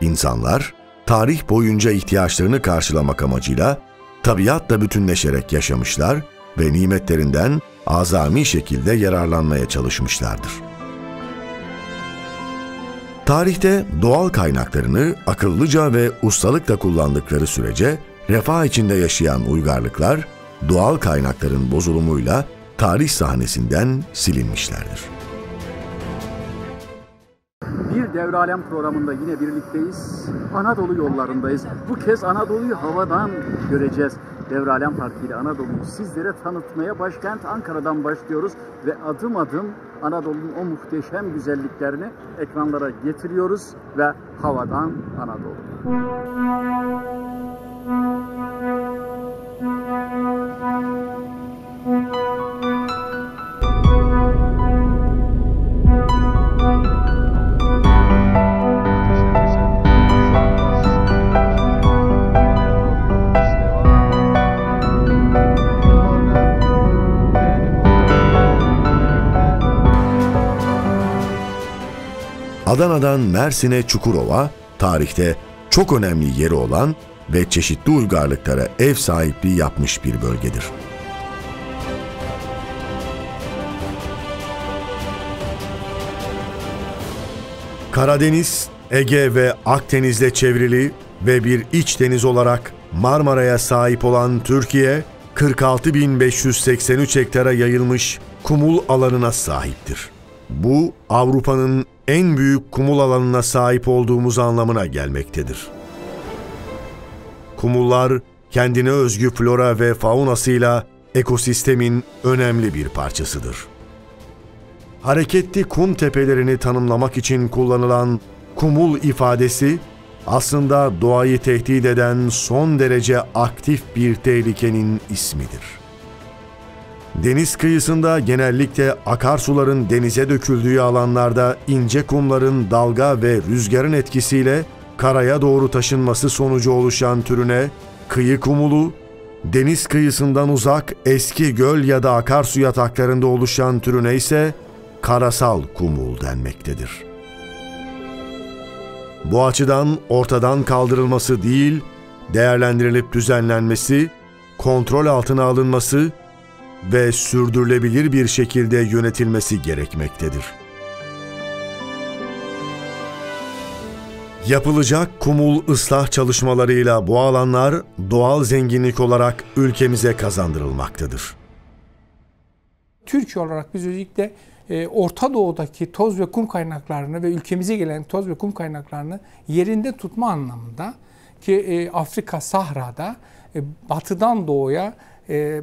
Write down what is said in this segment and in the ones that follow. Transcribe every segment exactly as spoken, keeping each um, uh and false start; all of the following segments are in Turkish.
İnsanlar, tarih boyunca ihtiyaçlarını karşılamak amacıyla tabiatla bütünleşerek yaşamışlar ve nimetlerinden azami şekilde yararlanmaya çalışmışlardır. Tarihte doğal kaynaklarını akıllıca ve ustalıkla kullandıkları sürece refah içinde yaşayan uygarlıklar, doğal kaynakların bozulumuyla tarih sahnesinden silinmişlerdir. Bir Devri Alem programında yine birlikteyiz. Anadolu yollarındayız. Bu kez Anadolu'yu havadan göreceğiz. Devri Alem Parti ile Anadolu'yu sizlere tanıtmaya başkent Ankara'dan başlıyoruz ve adım adım Anadolu'nun o muhteşem güzelliklerini ekranlara getiriyoruz ve havadan Anadolu. Adana'dan Mersin'e Çukurova, tarihte çok önemli yeri olan ve çeşitli uygarlıklara ev sahipliği yapmış bir bölgedir. Karadeniz, Ege ve Akdeniz'le çevrili ve bir iç deniz olarak Marmara'ya sahip olan Türkiye, kırk altı bin beş yüz seksen üç hektara yayılmış kumul alanına sahiptir. Bu, Avrupa'nın en büyük kumul alanına sahip olduğumuz anlamına gelmektedir. Kumullar, kendine özgü flora ve faunasıyla ekosistemin önemli bir parçasıdır. Hareketli kum tepelerini tanımlamak için kullanılan kumul ifadesi, aslında doğayı tehdit eden son derece aktif bir tehlikenin ismidir. Deniz kıyısında genellikle akarsuların denize döküldüğü alanlarda ince kumların dalga ve rüzgarın etkisiyle karaya doğru taşınması sonucu oluşan türüne kıyı kumulu, deniz kıyısından uzak eski göl ya da akarsu yataklarında oluşan türüne ise karasal kumul denmektedir. Bu açıdan ortadan kaldırılması değil, değerlendirilip düzenlenmesi, kontrol altına alınması ve sürdürülebilir bir şekilde yönetilmesi gerekmektedir. Yapılacak kumul ıslah çalışmalarıyla bu alanlar doğal zenginlik olarak ülkemize kazandırılmaktadır. Türkiye olarak biz özellikle Orta Doğu'daki toz ve kum kaynaklarını ve ülkemize gelen toz ve kum kaynaklarını yerinde tutma anlamında ki Afrika Sahra'da batıdan doğuya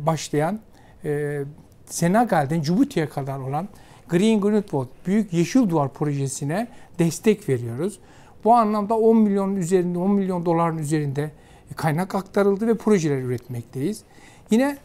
başlayan Ee, Senegal'den Cibuti'ye kadar olan Green Greenwood Büyük Yeşil Duvar projesine destek veriyoruz. Bu anlamda on milyonun üzerinde, on milyon doların üzerinde kaynak aktarıldı ve projeler üretmekteyiz. Yine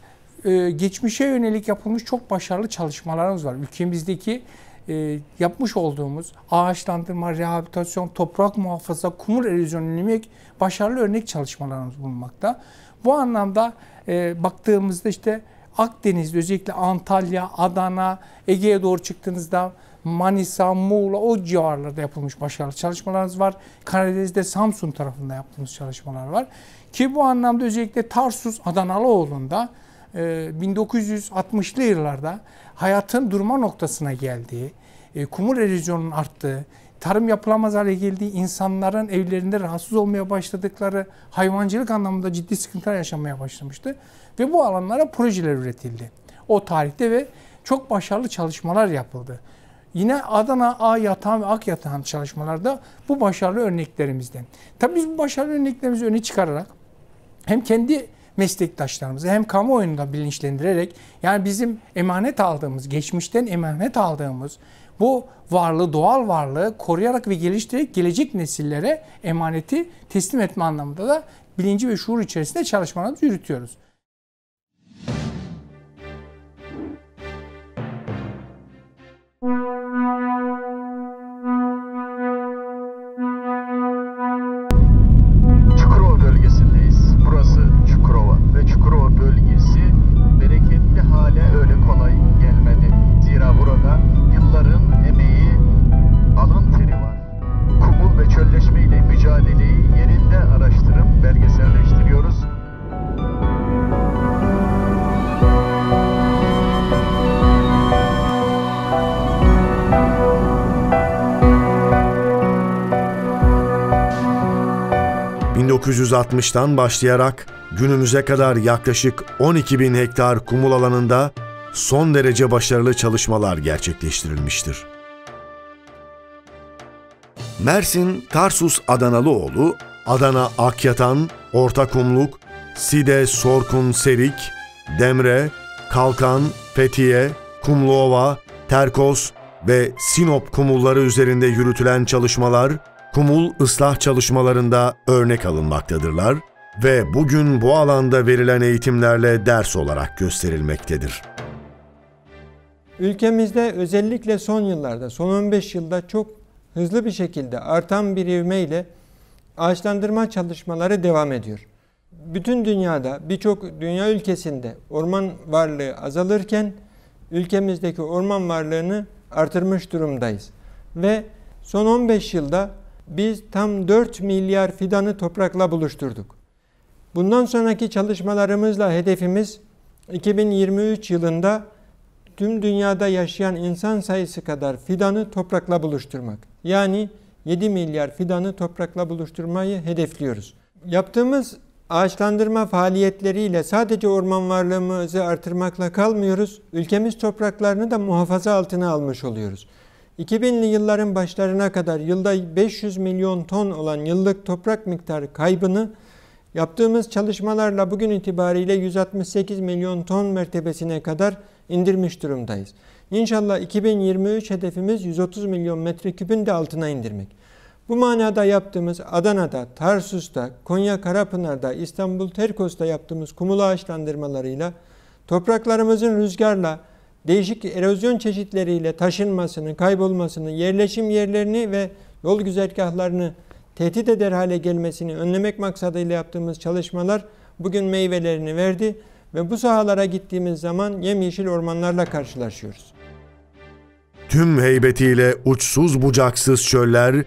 e, geçmişe yönelik yapılmış çok başarılı çalışmalarımız var. Ülkemizdeki e, yapmış olduğumuz ağaçlandırma, rehabilitasyon, toprak muhafaza, kumul erozyonu önlemek başarılı örnek çalışmalarımız bulunmakta. Bu anlamda e, baktığımızda işte Akdeniz'de özellikle Antalya, Adana, Ege'ye doğru çıktığınızda Manisa, Muğla, o civarlarda yapılmış başarılı çalışmalarımız var. Karadeniz'de Samsun tarafında yaptığımız çalışmalar var. Ki bu anlamda özellikle Tarsus Adanalıoğlu'nda bin dokuz yüz altmışlı yıllarda hayatın durma noktasına geldiği, kumul erozyonunun arttığı, tarım yapılamaz hale geldiği, insanların evlerinde rahatsız olmaya başladıkları, hayvancılık anlamında ciddi sıkıntılar yaşamaya başlamıştı. Ve bu alanlara projeler üretildi o tarihte ve çok başarılı çalışmalar yapıldı. Yine Adana, Akyatan ve Akyatan çalışmalarda bu başarılı örneklerimizden. Tabii biz bu başarılı örneklerimizi öne çıkararak hem kendi meslektaşlarımızı hem kamuoyunda bilinçlendirerek, yani bizim emanet aldığımız, geçmişten emanet aldığımız bu varlığı, doğal varlığı koruyarak ve geliştirerek gelecek nesillere emaneti teslim etme anlamında da bilinci ve şuur içerisinde çalışmalarımızı yürütüyoruz. Çukurova bölgesindeyiz. Burası Çukurova ve Çukurova bölgesi bereketli hale öyle kolay gelmedi. Zira burada yılların emeği, alın teri var. Kumul ve çölleşme ile mücadeleyi yerinde araştırıp belgeselleştiriyoruz. bin dokuz yüz altmıştan başlayarak günümüze kadar yaklaşık on iki bin hektar kumul alanında son derece başarılı çalışmalar gerçekleştirilmiştir. Mersin Tarsus Adanalıoğlu, Adana Akyatan, Ortakumluk, Side, Sorkun, Serik, Demre, Kalkan, Fethiye, Kumluova, Terkos ve Sinop kumulları üzerinde yürütülen çalışmalar, kumul ıslah çalışmalarında örnek alınmaktadırlar ve bugün bu alanda verilen eğitimlerle ders olarak gösterilmektedir. Ülkemizde özellikle son yıllarda, son on beş yılda çok hızlı bir şekilde artan bir ivmeyle ağaçlandırma çalışmaları devam ediyor. Bütün dünyada, birçok dünya ülkesinde orman varlığı azalırken ülkemizdeki orman varlığını artırmış durumdayız. Ve son on beş yılda biz tam dört milyar fidanı toprakla buluşturduk. Bundan sonraki çalışmalarımızla hedefimiz iki bin yirmi üç yılında tüm dünyada yaşayan insan sayısı kadar fidanı toprakla buluşturmak. Yani yedi milyar fidanı toprakla buluşturmayı hedefliyoruz. Yaptığımız ağaçlandırma faaliyetleriyle sadece orman varlığımızı artırmakla kalmıyoruz. Ülkemiz topraklarını da muhafaza altına almış oluyoruz. iki binli yılların başlarına kadar yılda beş yüz milyon ton olan yıllık toprak miktarı kaybını yaptığımız çalışmalarla bugün itibariyle yüz altmış sekiz milyon ton mertebesine kadar indirmiş durumdayız. İnşallah iki bin yirmi üç hedefimiz yüz otuz milyon metreküpün de altına indirmek. Bu manada yaptığımız Adana'da, Tarsus'ta, Konya Karapınar'da, İstanbul Terkos'ta yaptığımız kumul ağaçlandırmalarıyla topraklarımızın rüzgarla, değişik erozyon çeşitleriyle taşınmasını, kaybolmasını, yerleşim yerlerini ve yol güzergahlarını tehdit eder hale gelmesini önlemek maksadıyla yaptığımız çalışmalar bugün meyvelerini verdi ve bu sahalara gittiğimiz zaman yemyeşil ormanlarla karşılaşıyoruz. Tüm heybetiyle uçsuz bucaksız çöller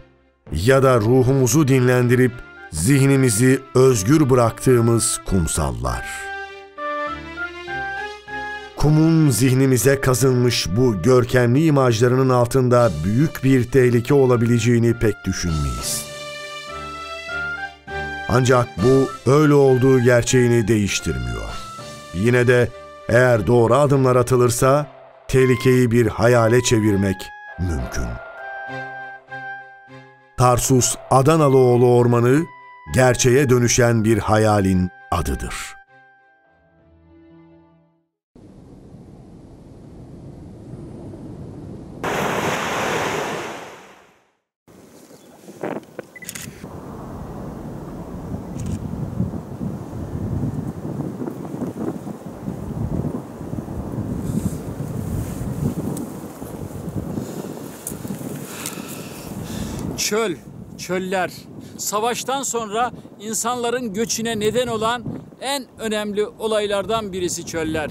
ya da ruhumuzu dinlendirip zihnimizi özgür bıraktığımız kumsallar. Kumun zihnimize kazınmış bu görkemli imajlarının altında büyük bir tehlike olabileceğini pek düşünmeyiz. Ancak bu öyle olduğu gerçeğini değiştirmiyor. Yine de eğer doğru adımlar atılırsa tehlikeyi bir hayale çevirmek mümkün. Tarsus Adanalıoğlu Ormanı gerçeğe dönüşen bir hayalin adıdır. Çöl, çöller, savaştan sonra insanların göçüne neden olan en önemli olaylardan birisi çöller.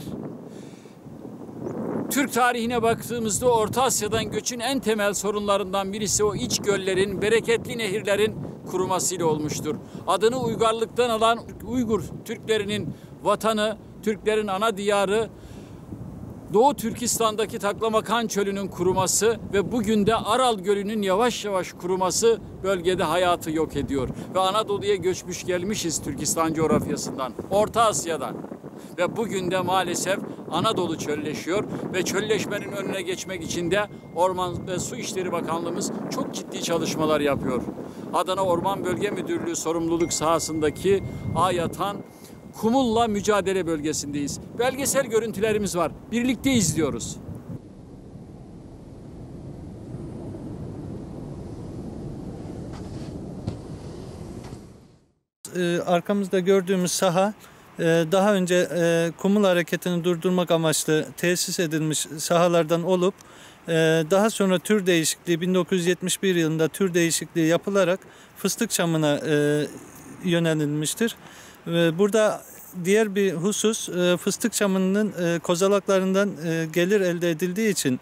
Türk tarihine baktığımızda Orta Asya'dan göçün en temel sorunlarından birisi o iç göllerin, bereketli nehirlerin kurumasıyla olmuştur. Adını uygarlıktan alan Uygur Türklerinin vatanı, Türklerin ana diyarı, Doğu Türkistan'daki Taklamakan çölünün kuruması ve bugün de Aral Gölü'nün yavaş yavaş kuruması bölgede hayatı yok ediyor. Ve Anadolu'ya göçmüş gelmişiz Türkistan coğrafyasından, Orta Asya'dan. Ve bugün de maalesef Anadolu çölleşiyor ve çölleşmenin önüne geçmek için de Orman ve Su İşleri Bakanlığımız çok ciddi çalışmalar yapıyor. Adana Orman Bölge Müdürlüğü sorumluluk sahasındaki Akyatan Kumulla mücadele bölgesindeyiz. Belgesel görüntülerimiz var. Birlikte izliyoruz. Ee, arkamızda gördüğümüz saha e, daha önce e, kumul hareketini durdurmak amaçlı tesis edilmiş sahalardan olup e, daha sonra tür değişikliği bin dokuz yüz yetmiş bir yılında tür değişikliği yapılarak fıstık çamına e, yönelilmiştir. Burada diğer bir husus, fıstık çamının kozalaklarından gelir elde edildiği için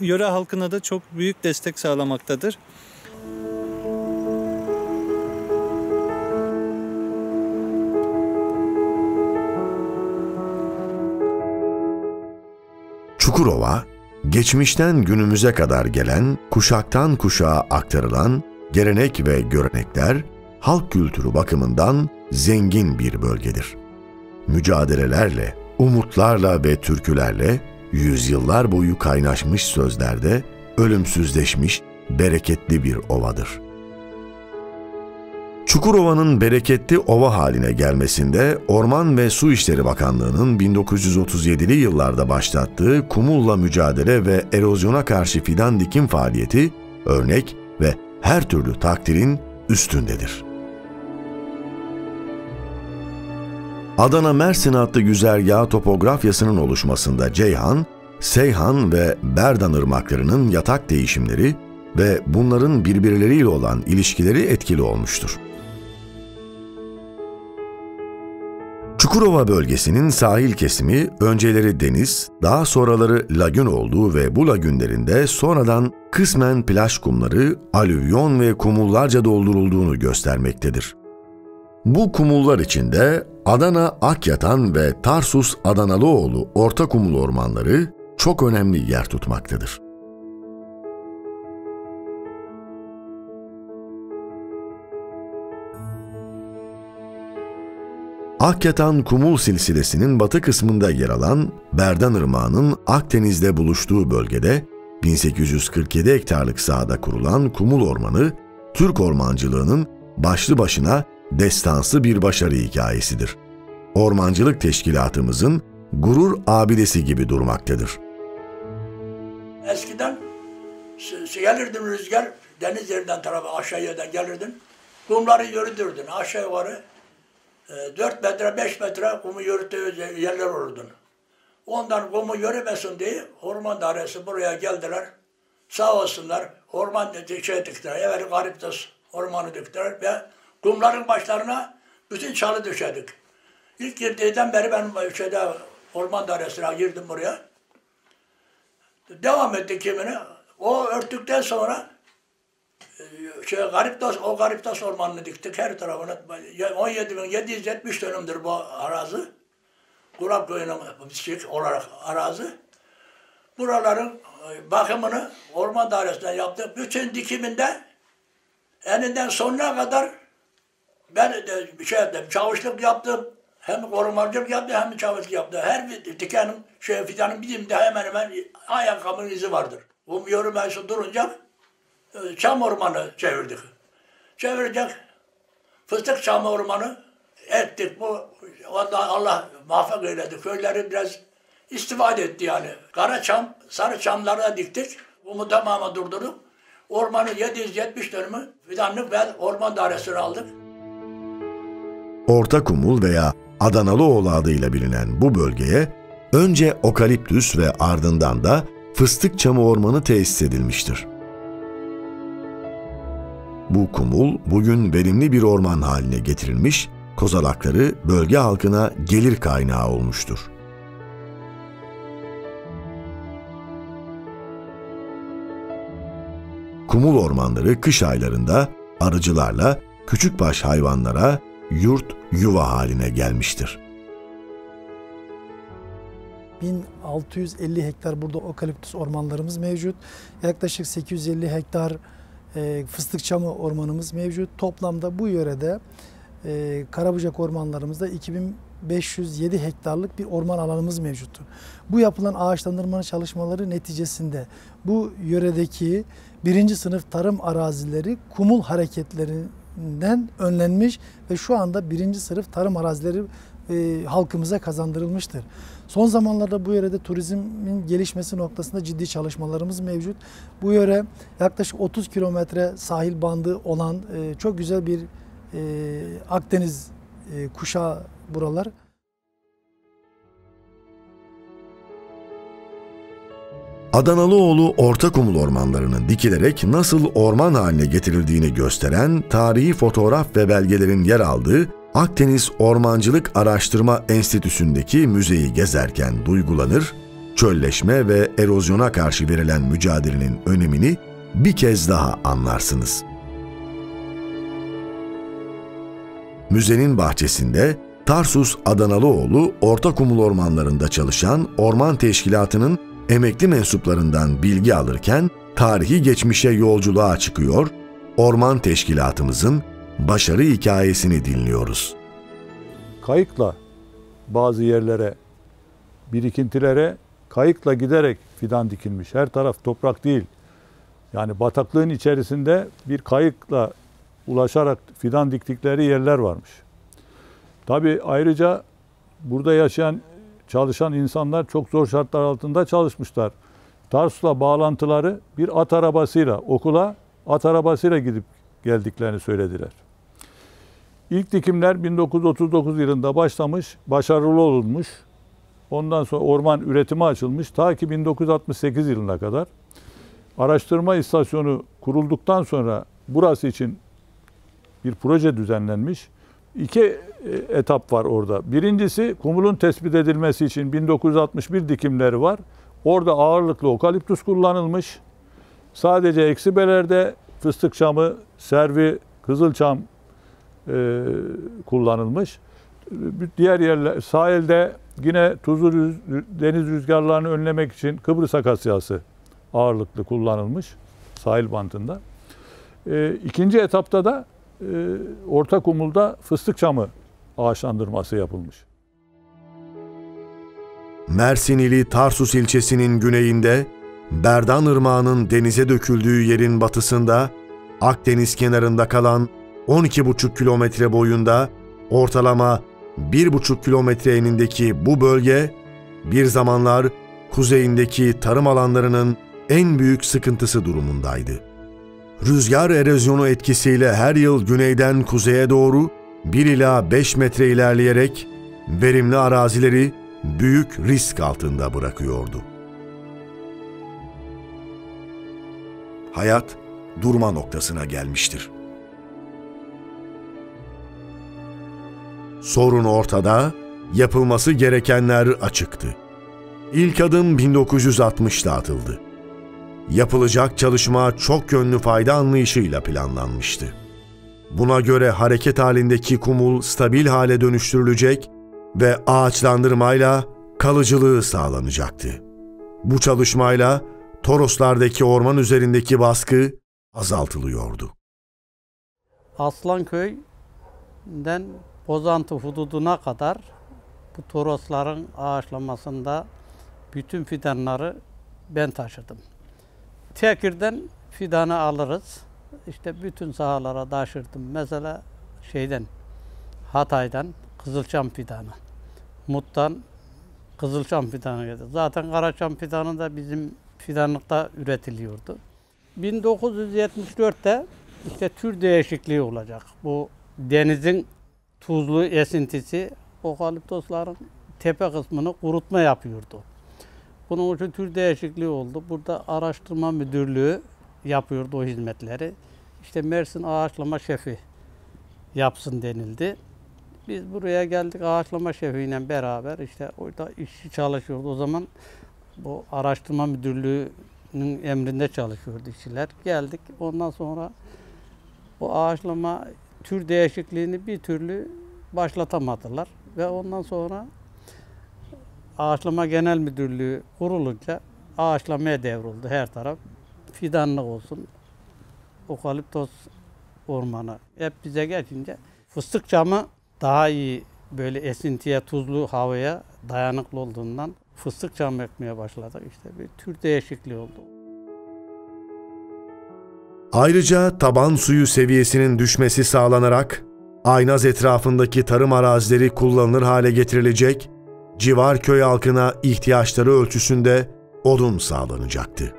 yöre halkına da çok büyük destek sağlamaktadır. Çukurova, geçmişten günümüze kadar gelen, kuşaktan kuşağa aktarılan gelenek ve görenekler, halk kültürü bakımından zengin bir bölgedir. Mücadelelerle, umutlarla ve türkülerle yüzyıllar boyu kaynaşmış sözlerde ölümsüzleşmiş bereketli bir ovadır. Çukurova'nın bereketli ova haline gelmesinde Orman ve Su İşleri Bakanlığı'nın bin dokuz yüz otuz yedili yıllarda başlattığı kumulla mücadele ve erozyona karşı fidan dikim faaliyeti örnek ve her türlü takdirin üstündedir. Adana-Mersin hattı güzergahı topografyasının oluşmasında Ceyhan, Seyhan ve Berdan ırmaklarının yatak değişimleri ve bunların birbirleriyle olan ilişkileri etkili olmuştur. Çukurova bölgesinin sahil kesimi önceleri deniz, daha sonraları lagün olduğu ve bu lagünlerinde sonradan kısmen plaj kumları, alüvyon ve kumullarca doldurulduğunu göstermektedir. Bu kumullar içinde Adana Akyatan ve Tarsus Adanalıoğlu Ortakumul ormanları çok önemli yer tutmaktadır. Akyatan kumul silsilesinin batı kısmında yer alan Berdan Irmağı'nın Akdeniz'de buluştuğu bölgede bin sekiz yüz kırk yedi hektarlık sahada kurulan kumul ormanı, Türk ormancılığının başlı başına destansı bir başarı hikayesidir. Ormancılık teşkilatımızın gurur abidesi gibi durmaktadır. Eskiden gelirdin rüzgar, deniz yerinden tarafı aşağıya gelirdin, kumları yürüdürdün aşağı yukarı. dört metre beş metre kumu yürüttüğü yerler olurdu. Ondan kumu yürümesin diye orman dairesi buraya geldiler. Sağ olsunlar orman şey diktiler, evvel gariptes ormanı diktiler ve kumların başlarına bütün çalı döşedik. İlk girdiğinden beri ben şeyde, orman dairesine girdim buraya. Devam ettik kimini. O örttükten sonra Şey, Gariptas, o Gariptas ormanını diktik her tarafına. on yedi bin yedi yüz yetmiş dönümdür bu arazi. Kurap köyünün olarak arazi. Buraların bakımını orman dairesinden yaptık. Bütün dikiminde eninden sonuna kadar ben de şey yaptım, çavuşluk yaptım. Hem korumacılık yaptım hem çavuşluk yaptım. Her dikenin, şey, fidanın bizim de hemen hemen ayakkabının izi vardır. O yürümesi durunca çam ormanı çevirdik. Çevirecek fıstık çam ormanı ettik. Bu Allah muvaffak eyledi. Köyleri biraz istifade etti yani. Kara çam, sarı çamlarda diktik. Bunu tamamen durdurduk. Ormanı yedi yüz yetmiş dönümü fidanlık ve orman dairesini aldık. Ortakumul veya Adanalıoğlu adıyla bilinen bu bölgeye önce okaliptüs ve ardından da fıstık çamı ormanı tesis edilmiştir. Bu kumul bugün verimli bir orman haline getirilmiş, kozalakları bölge halkına gelir kaynağı olmuştur. kumul ormanları kış aylarında arıcılarla küçükbaş hayvanlara yurt yuva haline gelmiştir. bin altı yüz elli hektar burada okaliptüs ormanlarımız mevcut. Yaklaşık sekiz yüz elli hektar e, fıstık çamı ormanımız mevcut. Toplamda bu yörede e, karabucak ormanlarımızda iki bin beş yüz yedi hektarlık bir orman alanımız mevcuttur. Bu yapılan ağaçlandırma çalışmaları neticesinde bu yöredeki birinci sınıf tarım arazileri kumul hareketlerinden önlenmiş ve şu anda birinci sınıf tarım arazileri E, halkımıza kazandırılmıştır. Son zamanlarda bu yörede turizmin gelişmesi noktasında ciddi çalışmalarımız mevcut. Bu yöre yaklaşık otuz kilometre sahil bandı olan e, çok güzel bir e, Akdeniz e, kuşağı buralar. Adanalıoğlu Ortakumlu ormanlarının dikilerek nasıl orman haline getirildiğini gösteren tarihi fotoğraf ve belgelerin yer aldığı Akdeniz Ormancılık Araştırma Enstitüsü'ndeki müzeyi gezerken duygulanır, çölleşme ve erozyona karşı verilen mücadelenin önemini bir kez daha anlarsınız. Müzenin bahçesinde Tarsus Adanalıoğlu Ortakumlu ormanlarında çalışan Orman Teşkilatı'nın emekli mensuplarından bilgi alırken tarihi geçmişe yolculuğa çıkıyor, Orman Teşkilatımızın başarı hikayesini dinliyoruz. Kayıkla bazı yerlere, birikintilere kayıkla giderek fidan dikilmiş. Her taraf toprak değil. Yani bataklığın içerisinde bir kayıkla ulaşarak fidan diktikleri yerler varmış. Tabii ayrıca burada yaşayan, çalışan insanlar çok zor şartlar altında çalışmışlar. Tarsus'la bağlantıları bir at arabasıyla, okula at arabasıyla gidip geldiklerini söylediler. İlk dikimler bin dokuz yüz otuz dokuz yılında başlamış, başarılı olmuş. Ondan sonra orman üretimi açılmış ta ki bin dokuz yüz altmış sekiz yılına kadar. Araştırma istasyonu kurulduktan sonra burası için bir proje düzenlenmiş. İki etap var orada. Birincisi kumulun tespit edilmesi için bin dokuz yüz altmış bir dikimleri var. Orada ağırlıklı okaliptüs kullanılmış. Sadece eksibelerde fıstık çamı, servi, kızılçam e, kullanılmış. Diğer yerler, sahilde yine tuzlu rüz, deniz rüzgarlarını önlemek için Kıbrıs akasyası ağırlıklı kullanılmış sahil bantında. E, ikinci etapta da e, Ortakumul'da fıstık çamı ağaçlandırması yapılmış. Mersinili Tarsus ilçesinin güneyinde, Berdan Irmağı'nın denize döküldüğü yerin batısında, Akdeniz kenarında kalan on iki buçuk kilometre boyunda, ortalama bir buçuk kilometre enindeki bu bölge, bir zamanlar kuzeyindeki tarım alanlarının en büyük sıkıntısı durumundaydı. Rüzgar erozyonu etkisiyle her yıl güneyden kuzeye doğru bir ila beş metre ilerleyerek verimli arazileri büyük risk altında bırakıyordu. Hayat durma noktasına gelmiştir. Sorun ortada, yapılması gerekenler açıktı. İlk adım bin dokuz yüz altmışta atıldı. Yapılacak çalışma çok yönlü fayda anlayışıyla planlanmıştı. Buna göre hareket halindeki kumul stabil hale dönüştürülecek ve ağaçlandırmayla kalıcılığı sağlanacaktı. Bu çalışmayla Toroslardaki orman üzerindeki baskı azaltılıyordu. Aslanköy'den Bozantı hududuna kadar bu torosların ağaçlanmasında bütün fidanları ben taşıdım. Tekir'den fidanı alırız. İşte bütün sahalara taşırdım. Mesela şeyden, Hatay'dan kızılçam fidanı, Mut'tan kızılçam fidanı geldi. Zaten karaçam fidanı da bizim fidanlıkta üretiliyordu. bin dokuz yüz yetmiş dörtte işte tür değişikliği olacak. Bu denizin tuzlu esintisi okaliptosların tepe kısmını kurutma yapıyordu. Bunun için tür değişikliği oldu. Burada araştırma müdürlüğü yapıyordu o hizmetleri. İşte Mersin ağaçlama şefi yapsın denildi. Biz buraya geldik ağaçlama şefiyle beraber işte orada işçi çalışıyordu o zaman. Bu araştırma müdürlüğü emrinde çalışıyordu işçiler. Geldik, ondan sonra bu ağaçlama tür değişikliğini bir türlü başlatamadılar. Ve ondan sonra Ağaçlama Genel Müdürlüğü kurulunca ağaçlamaya devroldu her taraf. Fidanlık olsun, okaliptos ormanı hep bize geçince fıstık camı daha iyi böyle esintiye, tuzlu havaya dayanıklı olduğundan fıstık cam ekmeye başladık. İşte bir tür değişikliği oldu. Ayrıca taban suyu seviyesinin düşmesi sağlanarak Aynaz etrafındaki tarım arazileri kullanılır hale getirilecek, civar köy halkına ihtiyaçları ölçüsünde odun sağlanacaktı.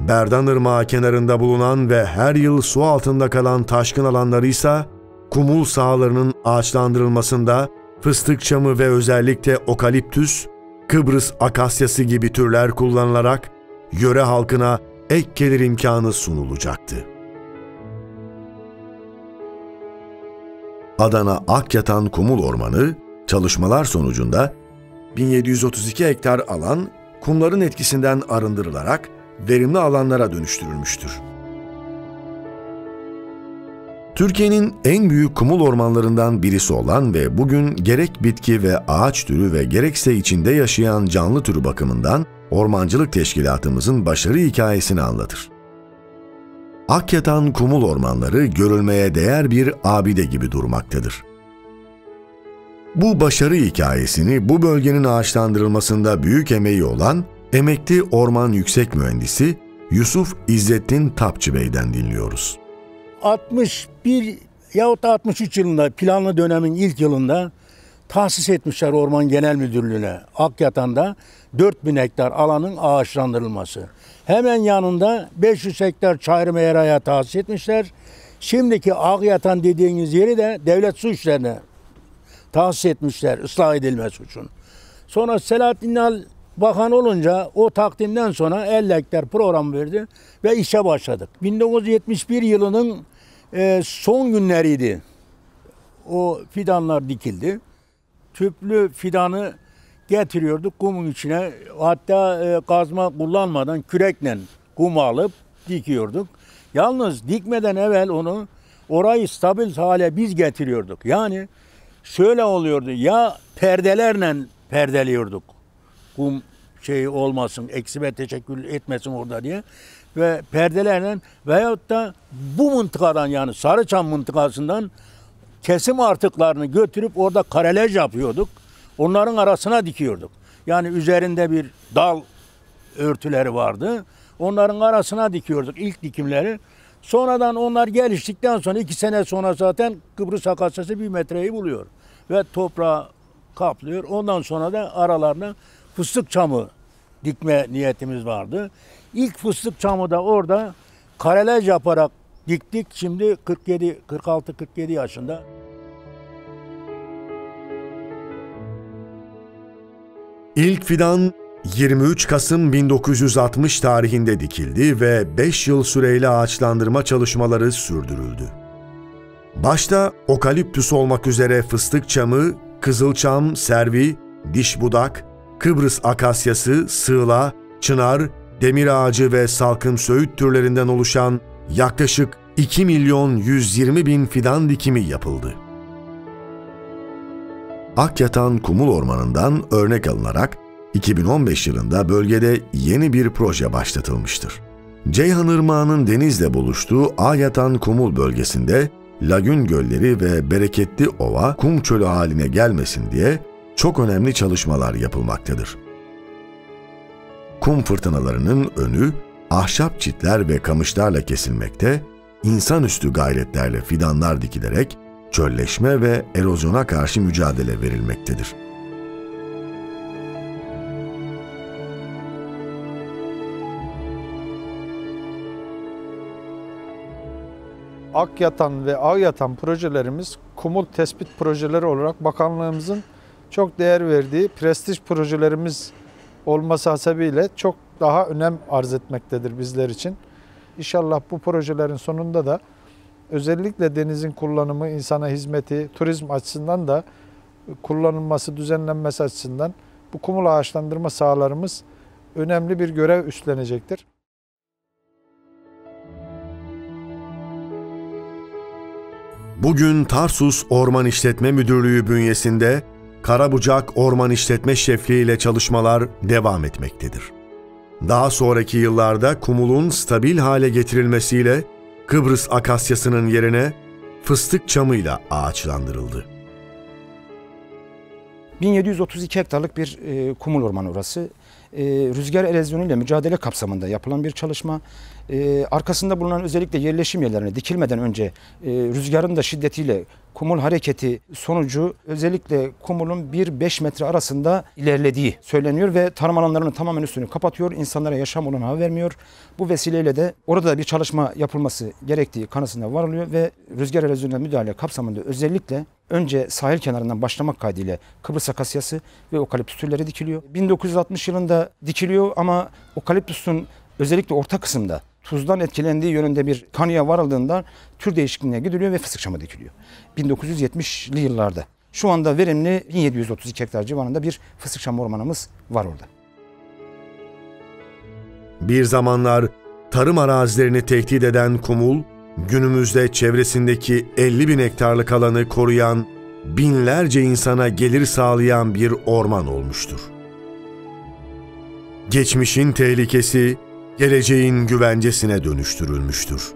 Berdan Irmağı kenarında bulunan ve her yıl su altında kalan taşkın alanları ise kumul sahalarının ağaçlandırılmasında fıstık çamı ve özellikle okaliptüs, Kıbrıs akasyası gibi türler kullanılarak yöre halkına ek gelir imkanı sunulacaktı. Adana Akyatan Kumul Ormanı çalışmalar sonucunda bin yedi yüz otuz iki hektar alan kumların etkisinden arındırılarak verimli alanlara dönüştürülmüştür. Türkiye'nin en büyük kumul ormanlarından birisi olan ve bugün gerek bitki ve ağaç türü ve gerekse içinde yaşayan canlı türü bakımından Ormancılık Teşkilatımızın başarı hikayesini anlatır. Akyatan kumul ormanları görülmeye değer bir abide gibi durmaktadır. Bu başarı hikayesini bu bölgenin ağaçlandırılmasında büyük emeği olan emekli orman yüksek mühendisi Yusuf İzzettin Tapçı Bey'den dinliyoruz. altmış bir yahut da altmış üç yılında, planlı dönemin ilk yılında tahsis etmişler Orman Genel Müdürlüğü'ne Akyatan'da dört bin hektar alanın ağaçlandırılması. Hemen yanında beş yüz hektar çayır meyraya tahsis etmişler. Şimdiki Akyatan dediğiniz yeri de devlet su işlerine tahsis etmişler ıslah edilmesi için. Sonra Selahattin Al Bakan olunca o takdimden sonra elli hektar program verdi ve işe başladık. bin dokuz yüz yetmiş bir yılının son günleriydi. O fidanlar dikildi. Tüplü fidanı getiriyorduk kumun içine. Hatta kazma kullanmadan kürekle kumu alıp dikiyorduk. Yalnız dikmeden evvel onu orayı stabil hale biz getiriyorduk. Yani şöyle oluyordu. Ya perdelerle perdeliyorduk. Kum şeyi olmasın, eksime teşekkül etmesin orada diye. Ve perdelerden veyahut da bu mıntıkadan, yani Sarıçam mıntıkasından kesim artıklarını götürüp orada karelej yapıyorduk. Onların arasına dikiyorduk. Yani üzerinde bir dal örtüleri vardı. Onların arasına dikiyorduk ilk dikimleri. Sonradan onlar geliştikten sonra iki sene sonra zaten Kıbrıs akasyası bir metreyi buluyor. Ve toprağı kaplıyor. Ondan sonra da aralarına fıstık çamı dikme niyetimiz vardı. İlk fıstık çamı da orada karelaj yaparak diktik. Şimdi kırk yedi, kırk altı, kırk yedi yaşında. İlk fidan yirmi üç Kasım bin dokuz yüz altmış tarihinde dikildi ve beş yıl süreyle ağaçlandırma çalışmaları sürdürüldü. Başta okaliptüs olmak üzere fıstık çamı, kızılçam, servi, diş budak, Kıbrıs akasyası, sığla, çınar, demir ağacı ve salkım söğüt türlerinden oluşan yaklaşık iki milyon yüz yirmi bin fidan dikimi yapıldı. Akyatan Kumul Ormanı'ndan örnek alınarak iki bin on beş yılında bölgede yeni bir proje başlatılmıştır. Ceyhan Irmağı'nın denizle buluştuğu Akyatan Kumul bölgesinde lagün gölleri ve bereketli ova kum çölü haline gelmesin diye çok önemli çalışmalar yapılmaktadır. Kum fırtınalarının önü ahşap çitler ve kamışlarla kesilmekte, insanüstü gayretlerle fidanlar dikilerek çölleşme ve erozyona karşı mücadele verilmektedir. Akyatan ve Akyatan projelerimiz kumul tespit projeleri olarak bakanlığımızın çok değer verdiği prestij projelerimiz olması hasebiyle çok daha önem arz etmektedir bizler için. İnşallah bu projelerin sonunda da özellikle denizin kullanımı, insana hizmeti, turizm açısından da kullanılması, düzenlenmesi açısından bu kumul ağaçlandırma sahalarımız önemli bir görev üstlenecektir. Bugün Tarsus Orman İşletme Müdürlüğü bünyesinde Karabucak Orman İşletme Şefliği ile çalışmalar devam etmektedir. Daha sonraki yıllarda kumulun stabil hale getirilmesiyle Kıbrıs akasyasının yerine fıstık çamıyla ağaçlandırıldı. bin yedi yüz otuz iki hektarlık bir e, kumul ormanı orası. E, rüzgar erozyonuyla mücadele kapsamında yapılan bir çalışma. E, arkasında bulunan özellikle yerleşim yerlerine dikilmeden önce e, rüzgarın da şiddetiyle kumul hareketi sonucu özellikle kumulun bir beş metre arasında ilerlediği söyleniyor ve tarım alanlarının tamamen üstünü kapatıyor. İnsanlara yaşam olanağı vermiyor. Bu vesileyle de orada da bir çalışma yapılması gerektiği kanısına varılıyor ve rüzgar erozyonuna müdahale kapsamında özellikle önce sahil kenarından başlamak kaydıyla Kıbrıs akasyası ve okaliptüs türleri dikiliyor. bin dokuz yüz altmış yılında dikiliyor ama okaliptüsün özellikle orta kısımda tuzdan etkilendiği yönünde bir kanıya varıldığında tür değişikliğine gidiliyor ve fıstık çamı dikiliyor. bin dokuz yüz yetmişli yıllarda. Şu anda verimli bin yedi yüz otuz iki hektar civarında bir fıstık çamı ormanımız var orada. Bir zamanlar tarım arazilerini tehdit eden kumul, günümüzde çevresindeki elli bin hektarlık alanı koruyan, binlerce insana gelir sağlayan bir orman olmuştur. Geçmişin tehlikesi, geleceğin güvencesine dönüştürülmüştür.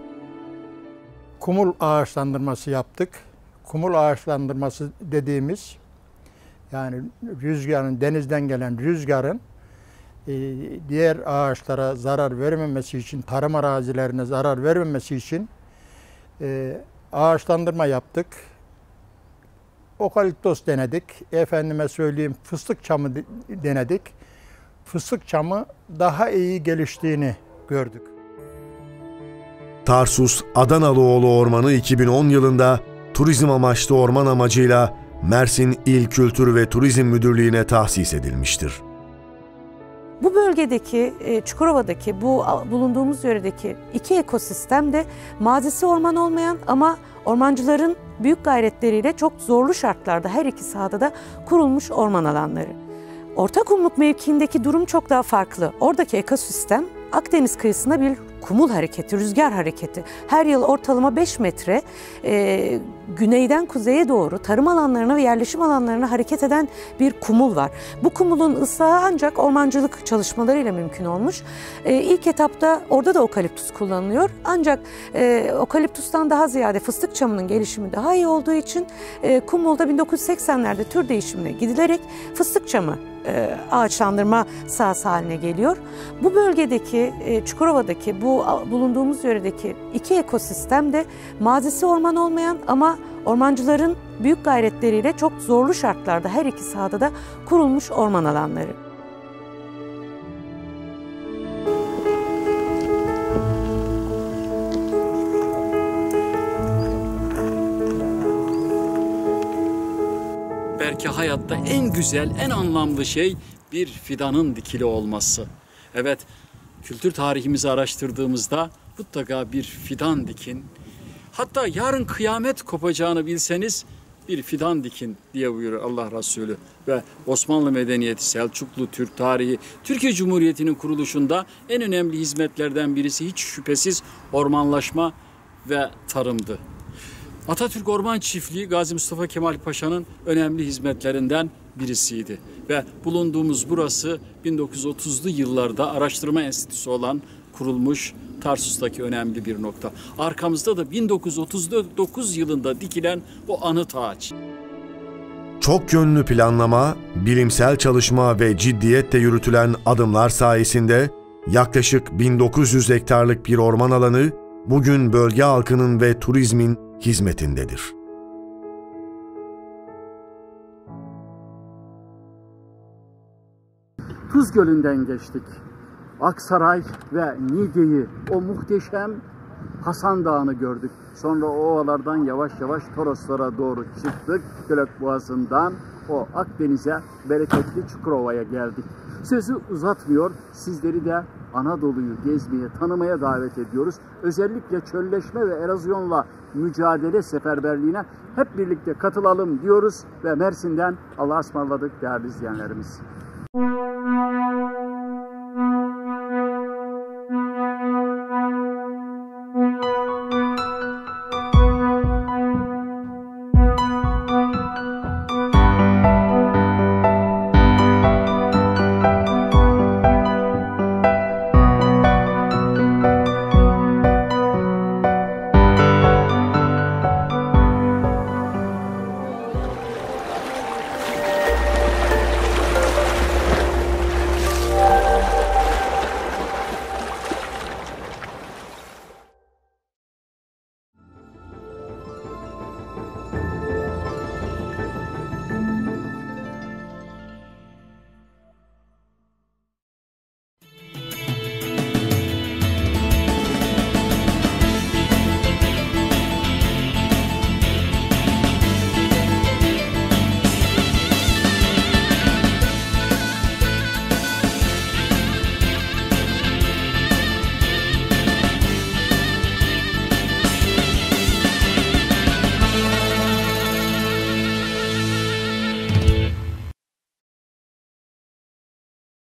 Kumul ağaçlandırması yaptık. Kumul ağaçlandırması dediğimiz, yani rüzgarın, denizden gelen rüzgarın diğer ağaçlara zarar vermemesi için, tarım arazilerine zarar vermemesi için ağaçlandırma yaptık. Okaliptos denedik. Efendime söyleyeyim, fıstık çamı denedik. Fıstık çamı daha iyi geliştiğini gördük. Tarsus Adanalıoğlu Ormanı iki bin on yılında turizm amaçlı orman amacıyla Mersin İl Kültür ve Turizm Müdürlüğü'ne tahsis edilmiştir. Bu bölgedeki, Çukurova'daki, bu bulunduğumuz yöredeki iki ekosistem de mazisi orman olmayan ama ormancıların büyük gayretleriyle çok zorlu şartlarda her iki sahada da kurulmuş orman alanları. Ortakumluk mevkiindeki durum çok daha farklı. Oradaki ekosistem Akdeniz kıyısında bir kumul hareketi, rüzgar hareketi. Her yıl ortalama beş metre e, güneyden kuzeye doğru tarım alanlarına ve yerleşim alanlarına hareket eden bir kumul var. Bu kumulun ıslahı ancak ormancılık çalışmalarıyla mümkün olmuş. E, ilk etapta orada da okaliptus kullanılıyor. Ancak e, okaliptustan daha ziyade fıstık çamının gelişimi daha iyi olduğu için e, kumulda bin dokuz yüz seksenlerde tür değişimine gidilerek fıstık çamı ağaçlandırma sahası haline geliyor. Bu bölgedeki, Çukurova'daki, bu bulunduğumuz yöredeki iki ekosistem de mazisi orman olmayan ama ormancıların büyük gayretleriyle çok zorlu şartlarda her iki sahada da kurulmuş orman alanları. Ki hayatta en güzel, en anlamlı şey bir fidanın dikili olması. Evet, kültür tarihimizi araştırdığımızda mutlaka bir fidan dikin. Hatta yarın kıyamet kopacağını bilseniz bir fidan dikin diye buyuruyor Allah Resulü. Ve Osmanlı medeniyeti, Selçuklu, Türk tarihi, Türkiye Cumhuriyeti'nin kuruluşunda en önemli hizmetlerden birisi hiç şüphesiz ormanlaşma ve tarımdı. Atatürk Orman Çiftliği Gazi Mustafa Kemal Paşa'nın önemli hizmetlerinden birisiydi. Ve bulunduğumuz burası bin dokuz yüz otuzlu yıllarda araştırma enstitüsü olan kurulmuş Tarsus'taki önemli bir nokta. Arkamızda da bin dokuz yüz otuz dokuz yılında dikilen o anıt ağaç. Çok yönlü planlama, bilimsel çalışma ve ciddiyetle yürütülen adımlar sayesinde yaklaşık bin dokuz yüz hektarlık bir orman alanı bugün bölge halkının ve turizmin hizmetindedir. Tuz Gölü'nden geçtik. Aksaray ve Niğde'yi, o muhteşem Hasan Dağı'nı gördük. Sonra o ovalardan yavaş yavaş Toroslara doğru çıktık. Gölök Boğazı'ndan o Akdeniz'e, bereketli Çukurova'ya geldik. Sözü uzatmıyor, sizleri de Anadolu'yu gezmeye, tanımaya davet ediyoruz. Özellikle çölleşme ve erozyonla mücadele seferberliğine hep birlikte katılalım diyoruz ve Mersin'den Allah'a ısmarladık değerli izleyenlerimiz.